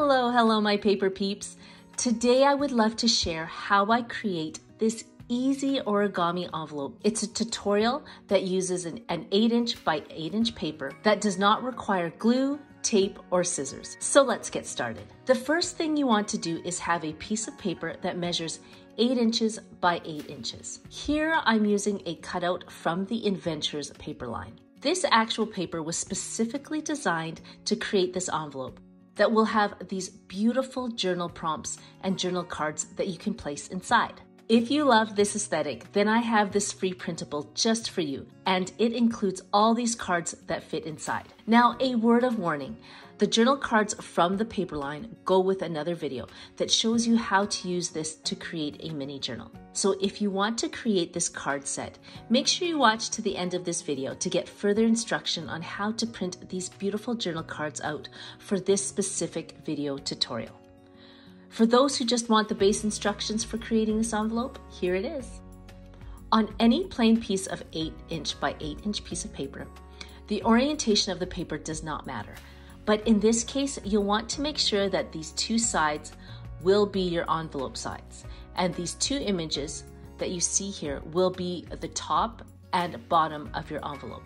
Hello, hello, my paper peeps. Today I would love to share how I create this easy origami envelope. It's a tutorial that uses an 8" by 8" paper that does not require glue, tape, or scissors. So let's get started. The first thing you want to do is have a piece of paper that measures 8" by 8". Here I'm using a cutout from the Inventures paper line. This actual paper was specifically designed to create this envelope that will have these beautiful journal prompts and journal cards that you can place inside. If you love this aesthetic, then I have this free printable just for you, and it includes all these cards that fit inside. Now, a word of warning. The journal cards from the paper line go with another video that shows you how to use this to create a mini journal. So if you want to create this card set, make sure you watch to the end of this video to get further instruction on how to print these beautiful journal cards out for this specific video tutorial. For those who just want the base instructions for creating this envelope, here it is. On any plain piece of 8" by 8" piece of paper, the orientation of the paper does not matter. But in this case, you'll want to make sure that these two sides will be your envelope sides. And these two images that you see here will be the top and bottom of your envelope.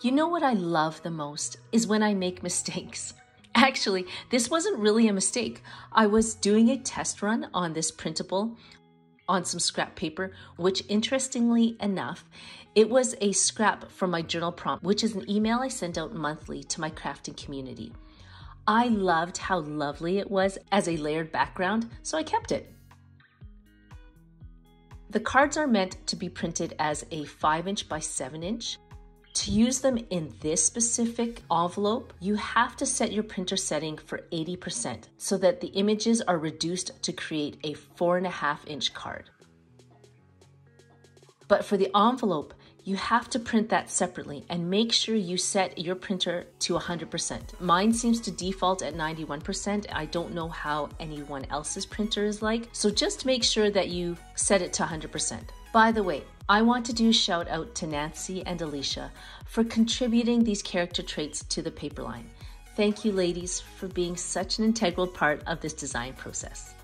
You know what I love the most is when I make mistakes. Actually, this wasn't really a mistake. I was doing a test run on this printable on some scrap paper, which interestingly enough, it was a scrap from my journal prompt, which is an email I send out monthly to my crafting community. I loved how lovely it was as a layered background, so I kept it. The cards are meant to be printed as a 5" by 7". To use them in this specific envelope, you have to set your printer setting for 80% so that the images are reduced to create a 4.5-inch card. But for the envelope, you have to print that separately and make sure you set your printer to 100%. Mine seems to default at 91%. I don't know how anyone else's printer is like, so just make sure that you set it to 100%. By the way, I want to do a shout out to Nancy and Alicia for contributing these character traits to the paper line. Thank you, ladies, for being such an integral part of this design process.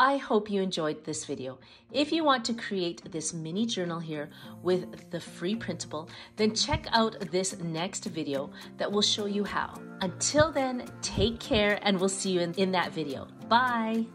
I hope you enjoyed this video. If you want to create this mini journal here with the free printable, then check out this next video that will show you how. Until then, take care and we'll see you in that video. Bye.